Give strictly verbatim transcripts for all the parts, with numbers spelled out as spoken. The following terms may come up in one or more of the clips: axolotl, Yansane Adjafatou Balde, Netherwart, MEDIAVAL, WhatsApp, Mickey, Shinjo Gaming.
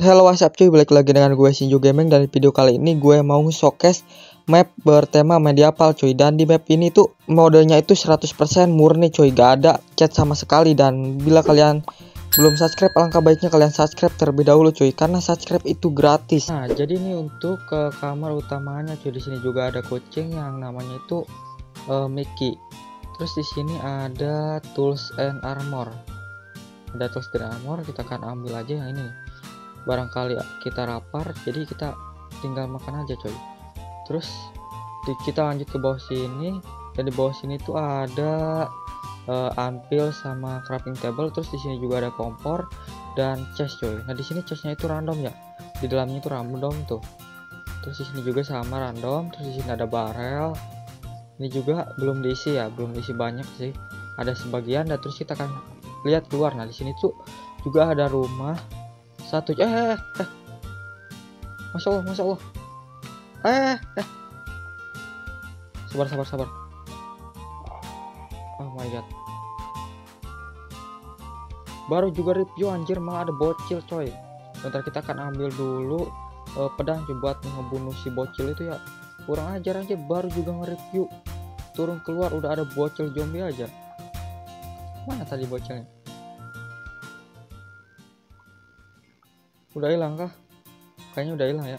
Halo WhatsApp cuy, balik lagi dengan gue Shinjo Gaming. Dan di video kali ini gue mau showcase map bertema medieval cuy. Dan di map ini tuh modenya itu seratus persen murni cuy, gak ada chat sama sekali. Dan bila kalian belum subscribe, alangkah baiknya kalian subscribe terlebih dahulu cuy, karena subscribe itu gratis. Nah jadi ini untuk ke kamar utamanya cuy. Di sini juga ada kucing yang namanya itu uh, Mickey. Terus di sini ada tools and armor. Ada tools dan armor, kita akan ambil aja yang ini nih. Barangkali kita rapar, jadi kita tinggal makan aja coy. Terus di, kita lanjut ke bawah sini. Dan di bawah sini tuh ada uh, ampil sama crafting table. Terus di sini juga ada kompor dan chest coy. Nah di sini chestnya itu random ya, di dalamnya itu random tuh. Terus di sini juga sama random. Terus di sini ada barel. Ini juga belum diisi ya, belum diisi banyak sih. Ada sebagian. Dan terus kita akan lihat keluar. Nah di sini tuh juga ada rumah. Satu eh, eh, eh. Masya Allah, Masya Allah. Eh, eh. Sabar, sabar, sabar. Oh my god. Baru juga review anjir, malah ada bocil coy. Bentar kita akan ambil dulu uh, pedang coba buat ngebunuh si bocil itu ya. Kurang ajar aja, baru juga nge-review. Turun keluar udah ada bocil zombie aja. Mana tadi bocilnya? Udah hilang kah? Kayaknya udah hilang ya.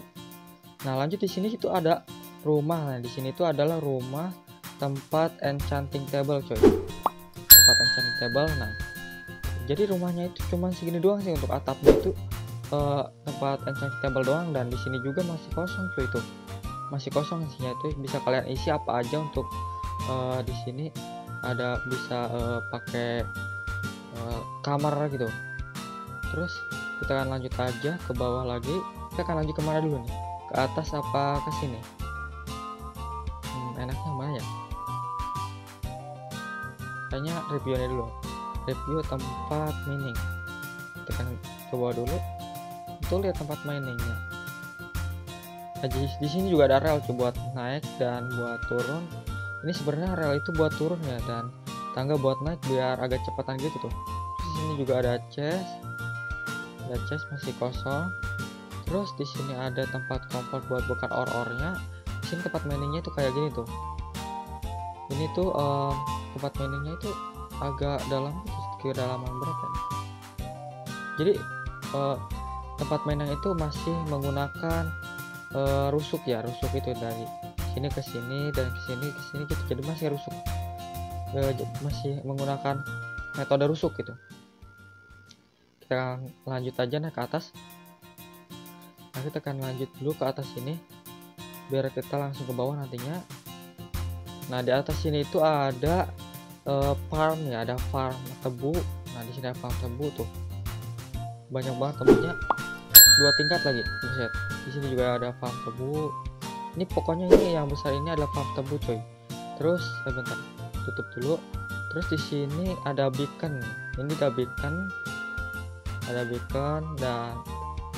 Nah lanjut di sini itu ada rumah. Nah di sini itu adalah rumah tempat enchanting table coy. Tempat enchanting table. Nah jadi rumahnya itu cuman segini doang sih untuk atapnya itu uh, tempat enchanting table doang. Dan di sini juga masih kosong cuy, itu masih kosong isinya itu bisa kalian isi apa aja untuk uh, di sini ada bisa uh, pakai uh, kamar gitu. Terus kita akan lanjut aja ke bawah lagi. Kita akan lanjut kemana dulu nih? Ke atas apa ke sini? Hmm, enaknya mana ya? Kayaknya reviewnya dulu. Review tempat mining. Kita akan ke bawah dulu. Itu lihat tempat miningnya. Nah, di sini juga ada rel buat naik dan buat turun. Ini sebenarnya rel itu buat turun ya, dan tangga buat naik biar agak cepatan gitu tuh. Terus di sini juga ada chest. Ada chest masih kosong. Terus di sini ada tempat kompor buat bakar or-ornya. Di sini tempat miningnya tuh kayak gini tuh. Ini tuh um, tempat miningnya itu agak dalam, kedalaman berapa? Ya? Jadi uh, tempat mining itu masih menggunakan uh, rusuk ya, rusuk itu dari sini ke sini dan ke sini ke sini gitu. Jadi masih rusuk, uh, masih menggunakan metode rusuk gitu. Kita lanjut aja naik ke atas. Nah, kita akan lanjut dulu ke atas sini biar kita langsung ke bawah nantinya. Nah di atas sini itu ada uh, farm ya, ada farm tebu. Nah di sini ada farm tebu tuh, banyak banget tebunya, dua tingkat lagi. Buset. Di sini juga ada farm tebu. Ini pokoknya ini yang besar ini adalah farm tebu coy. Terus eh, bentar tutup dulu. Terus di sini ada beacon. Ini ada beacon. Ada beacon dan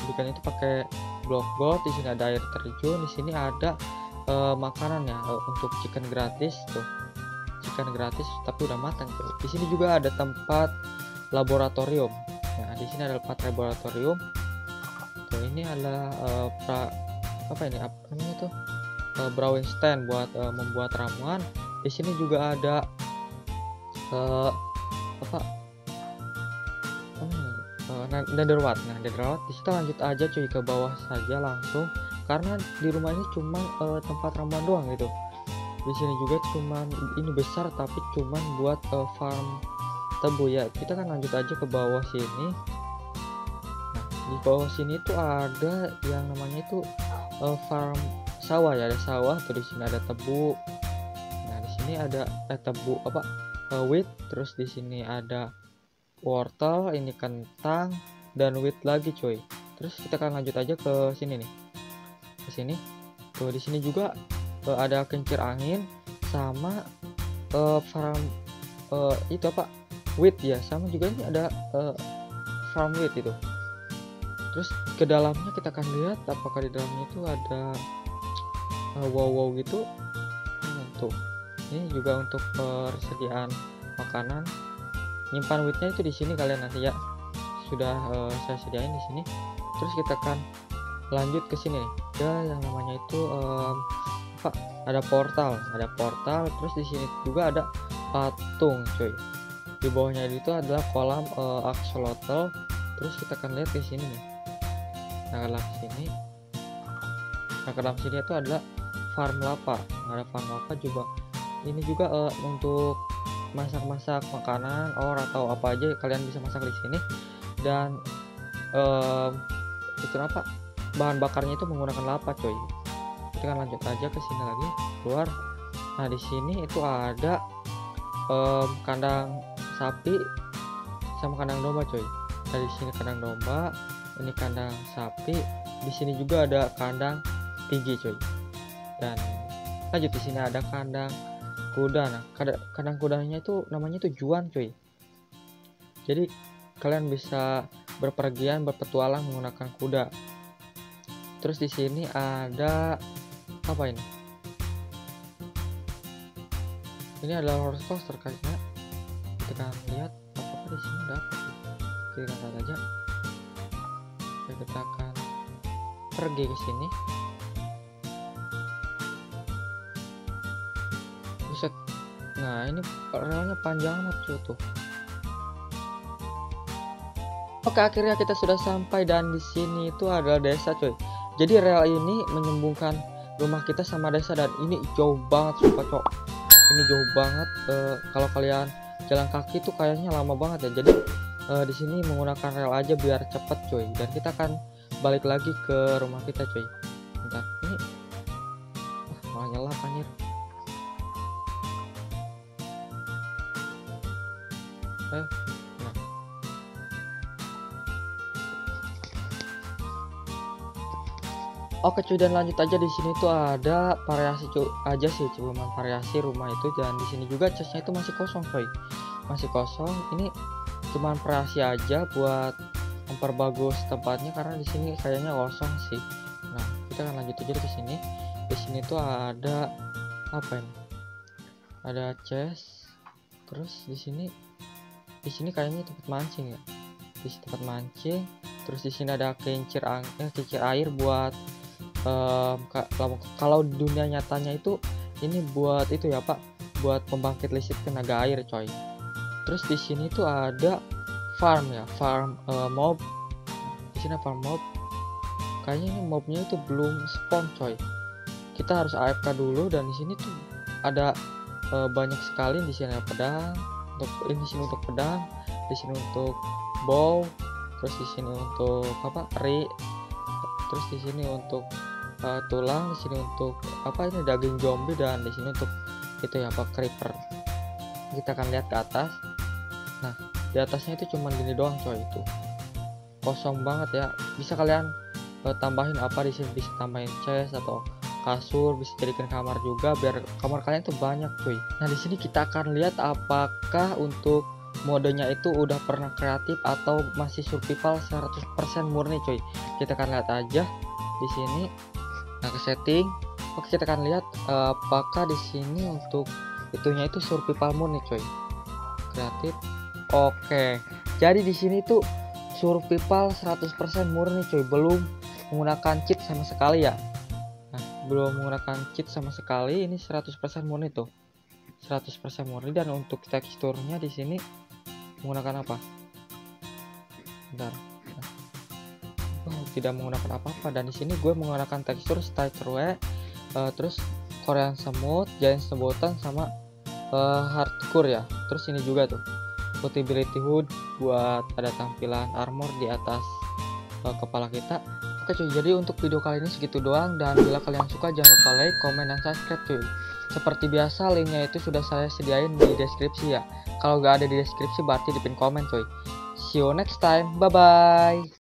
beacon itu pakai blok gold. Di sini ada air terjun. Di sini ada uh, makanan ya uh, untuk chicken gratis tuh, chicken gratis tapi udah matang tuh. Di sini juga ada tempat laboratorium. Nah di sini ada tempat laboratorium tuh. Ini adalah uh, pra, apa ini apa namanya tuh uh, brewing stand buat uh, membuat ramuan. Di sini juga ada uh, apa Netherwart. Nah, Netherwart kita lanjut aja cuy ke bawah saja langsung, karena di rumah ini cuma uh, tempat ramuan doang gitu. Di sini juga cuman ini besar tapi cuman buat uh, farm tebu ya. Kita kan lanjut aja ke bawah sini. Nah, di bawah sini tuh ada yang namanya itu uh, farm sawah ya, ada sawah. Terus di sini ada tebu. Nah, di sini ada eh, tebu apa? Uh, wheat. Terus di sini ada wortel, ini kentang dan wheat lagi cuy. Terus kita akan lanjut aja ke sini nih, ke sini tuh. Di sini juga uh, ada kincir angin sama uh, farm uh, itu apa wheat ya, sama juga ini ada uh, farm wheat itu. Terus ke dalamnya kita akan lihat apakah di dalamnya itu ada uh, wow wow gitu. Hmm, tuh ini juga untuk persediaan makanan. Nyimpan wheatnya itu di sini kalian nanti ya, sudah uh, saya sediain di sini. Terus kita akan lanjut ke sini nih, ada yang namanya itu um, apa? Ada portal, ada portal. Terus di sini juga ada patung, cuy. Di bawahnya itu adalah kolam uh, axolotl. Terus kita akan lihat di sini nih. Nah, ke dalam sini. Nah, ke dalam sini itu adalah farm lapa. Nah, ada farm lapa juga. Ini juga uh, untuk masak-masak makanan or atau apa aja kalian bisa masak di sini. Dan um, itu apa? Bahan bakarnya itu menggunakan lapa, coy. Kita akan lanjut aja ke sini lagi, keluar. Nah, di sini itu ada um, kandang sapi sama kandang domba, coy. Nah, di sini kandang domba, ini kandang sapi, di sini juga ada kandang pigi, coy. Dan lanjut di sini ada kandang kuda. Nah, kandang kudanya itu namanya tujuan, coy. Jadi kalian bisa berpergian, berpetualang menggunakan kuda. Terus di sini ada apa ini? Ini adalah horse coaster kayaknya. Kita lihat apa di sini ada apa. Kita lihat aja. Kita akan pergi ke sini. Buset. Nah, ini relnya panjang banget tuh. Oke, akhirnya kita sudah sampai, dan di sini itu adalah desa, coy. Jadi rel ini menyambungkan rumah kita sama desa, dan ini jauh banget sumpah, cok. Ini jauh banget, e, kalau kalian jalan kaki tuh kayaknya lama banget ya. Jadi e, di sini menggunakan rel aja biar cepet, coy. Dan kita akan balik lagi ke rumah kita, coy. Bentar, ini oh, malah nyala anjir. Eh, nah. Oke cuy, dan lanjut aja. Di sini tuh ada variasi cuy aja sih, cuman variasi rumah itu. Dan di sini juga chestnya itu masih kosong, coy. Masih kosong. Ini cuman variasi aja buat memperbagus tempatnya, karena di sini kayaknya kosong sih. Nah, kita akan lanjut aja ke sini. Di sini tuh ada apa ini? Ada chest. Terus di sini di sini kayaknya tempat mancing ya. Di sini tempat mancing. Terus di sini ada kincir angin, kincir air buat Um, kalau dunia nyatanya itu ini buat itu ya Pak, buat pembangkit listrik tenaga air, coy. Terus di sini tuh ada farm ya, farm uh, mob. Di sini farm mob. Kayaknya ini mobnya itu belum spawn, coy. Kita harus A F K dulu. Dan di sini tuh ada uh, banyak sekali. Di sini ada pedang, untuk ini sini untuk pedang, di sini untuk bow, terus di sini untuk apa? Ri. Terus di sini untuk Uh, tulang, di sini untuk apa ini daging zombie, dan di sini untuk itu ya apa creeper. Kita akan lihat ke atas. Nah, di atasnya itu cuman gini doang, coy. Itu kosong banget ya. Bisa kalian uh, tambahin apa di sini, bisa tambahin chest atau kasur, bisa jadikan kamar juga biar kamar kalian tuh banyak, coy. Nah, di sini kita akan lihat apakah untuk modenya itu udah pernah kreatif atau masih survival seratus persen murni, coy. Kita akan lihat aja di sini. Nah, ke setting. Oke, kita akan lihat uh, apakah di sini untuk itunya itu survival murni, coy. Kreatif. Oke. Jadi di sini tuh survival seratus persen murni, coy. Belum menggunakan cheat sama sekali ya. Nah, belum menggunakan cheat sama sekali. Ini seratus persen murni tuh. seratus persen murni. Dan untuk teksturnya di sini menggunakan apa? Bentar. Tidak menggunakan apa-apa. Dan di sini gue menggunakan tekstur stairway, uh, terus Korean smooth, giant sembotan, sama uh, hardcore ya. Terus ini juga tuh portability hood buat ada tampilan armor di atas uh, kepala kita. Oke cuy, jadi untuk video kali ini segitu doang, dan bila kalian suka jangan lupa like, komen, dan subscribe, cuy. Seperti biasa linknya itu sudah saya sediain di deskripsi ya. Kalau nggak ada di deskripsi berarti di pin komen, cuy. See you next time, bye bye.